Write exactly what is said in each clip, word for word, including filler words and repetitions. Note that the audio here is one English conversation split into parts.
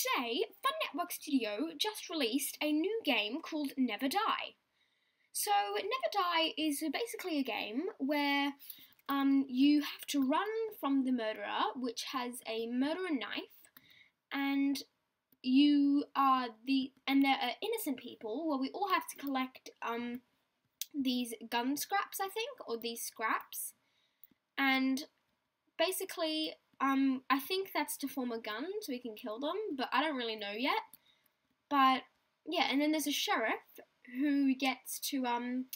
say, Fun Network Studio just released a new game called Never Die. So, Never Die is basically a game where um, you have to run from the murderer, which has a murderer knife, and you are the and there are innocent people where we all have to collect um, these gun scraps, I think, or these scraps, and basically. Um, I think that's to form a gun so we can kill them, but I don't really know yet. But, yeah, and then there's a sheriff who gets to, um,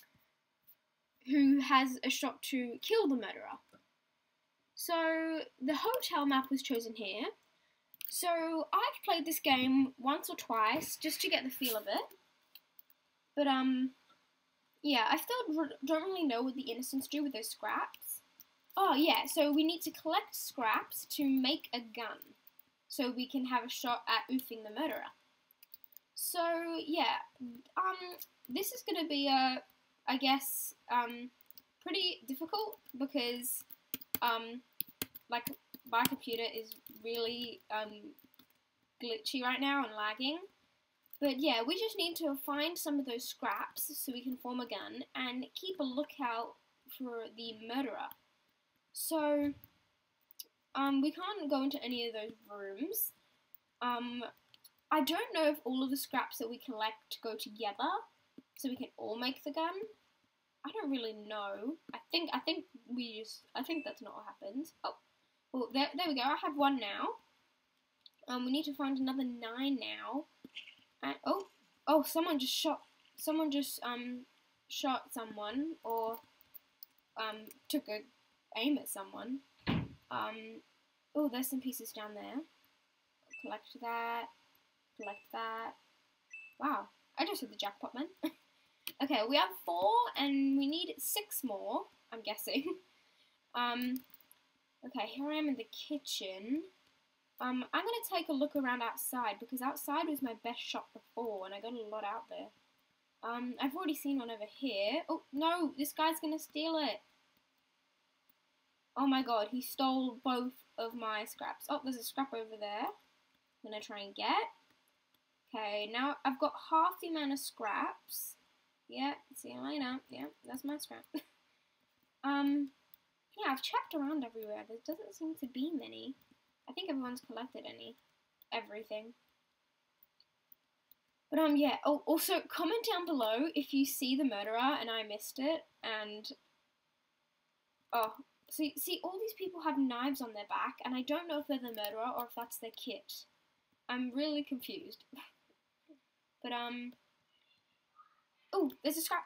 who has a shot to kill the murderer. So, the hotel map was chosen here. So, I've played this game once or twice just to get the feel of it. But, um, yeah, I still don't really know what the innocents do with those scraps. Oh, yeah, so we need to collect scraps to make a gun, so we can have a shot at oofing the murderer. So, yeah, um, this is going to be, a, I guess, um, pretty difficult, because, um, like, my computer is really, um, glitchy right now and lagging. But, yeah, we just need to find some of those scraps so we can form a gun, and keep a lookout for the murderer. So, um, we can't go into any of those rooms. Um, I don't know if all of the scraps that we collect go together, so we can all make the gun. I don't really know. I think, I think we just, I think that's not what happens. Oh, well, there, there we go, I have one now. Um, we need to find another nine now. And, oh, oh, someone just shot, someone just, um, shot someone, or, um, took a aim at someone. Um, oh, there's some pieces down there. Collect that. Collect that. Wow, I just hit the jackpot, man. Okay, we have four, and we need six more, I'm guessing. um, okay, here I am in the kitchen. Um, I'm going to take a look around outside, because outside was my best shot before, and I got a lot out there. Um, I've already seen one over here. Oh, no, this guy's going to steal it. Oh my god, he stole both of my scraps. Oh, there's a scrap over there. I'm going to try and get. Okay, now I've got half the amount of scraps. Yeah, see you later. Yeah, that's my scrap. um, yeah, I've checked around everywhere. There doesn't seem to be many. I think everyone's collected any. Everything. But, um, yeah. Oh, also, comment down below if you see the murderer and I missed it. And, oh. So, see, all these people have knives on their back, and I don't know if they're the murderer or if that's their kit. I'm really confused. But, um... oh, there's a scrap.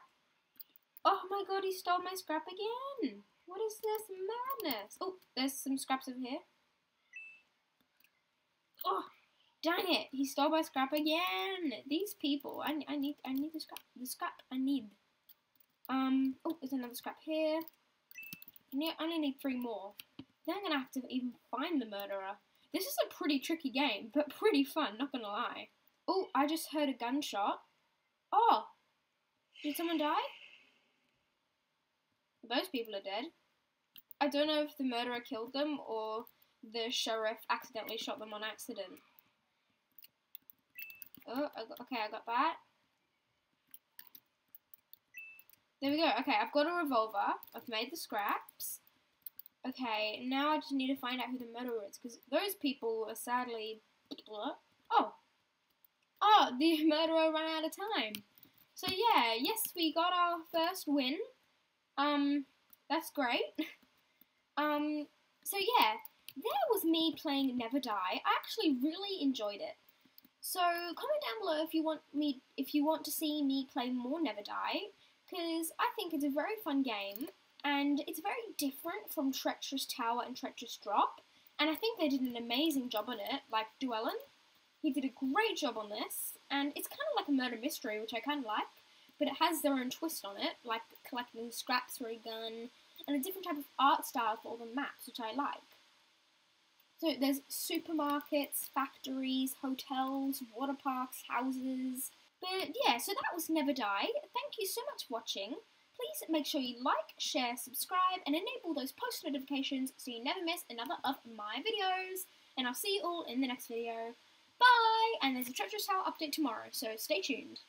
Oh my god, he stole my scrap again! What is this madness? Oh, there's some scraps over here. Oh, dang it! He stole my scrap again! These people. I, I need I need the scrap. The scrap I need. Um, oh, there's another scrap here. I only need three more. Then I'm going to have to even find the murderer. This is a pretty tricky game, but pretty fun, not going to lie. Oh, I just heard a gunshot. Oh! Did someone die? Those people are dead. I don't know if the murderer killed them or the sheriff accidentally shot them on accident. Oh, I got, okay, I got that. There we go. Okay, I've got a revolver. I've made the scraps. Okay, now I just need to find out who the murderer is, because those people are sadly... Oh! Oh, the murderer ran out of time. So, yeah, yes, we got our first win. Um, that's great. um, so, yeah, there was me playing Never Die. I actually really enjoyed it. So, comment down below if you want me, if you want to see me play more Never Die, because I think it's a very fun game, and it's very different from Treacherous Tower and Treacherous Drop, and I think they did an amazing job on it, like Dwellin. He did a great job on this, and it's kind of like a murder mystery, which I kind of like, but it has their own twist on it, like collecting scraps for a gun, and a different type of art style for all the maps, which I like. So there's supermarkets, factories, hotels, water parks, houses... But yeah, so that was Never Die. Thank you so much for watching. Please make sure you like, share, subscribe, and enable those post notifications so you never miss another of my videos. And I'll see you all in the next video. Bye! and there's a Treacherous Tower update tomorrow, so stay tuned.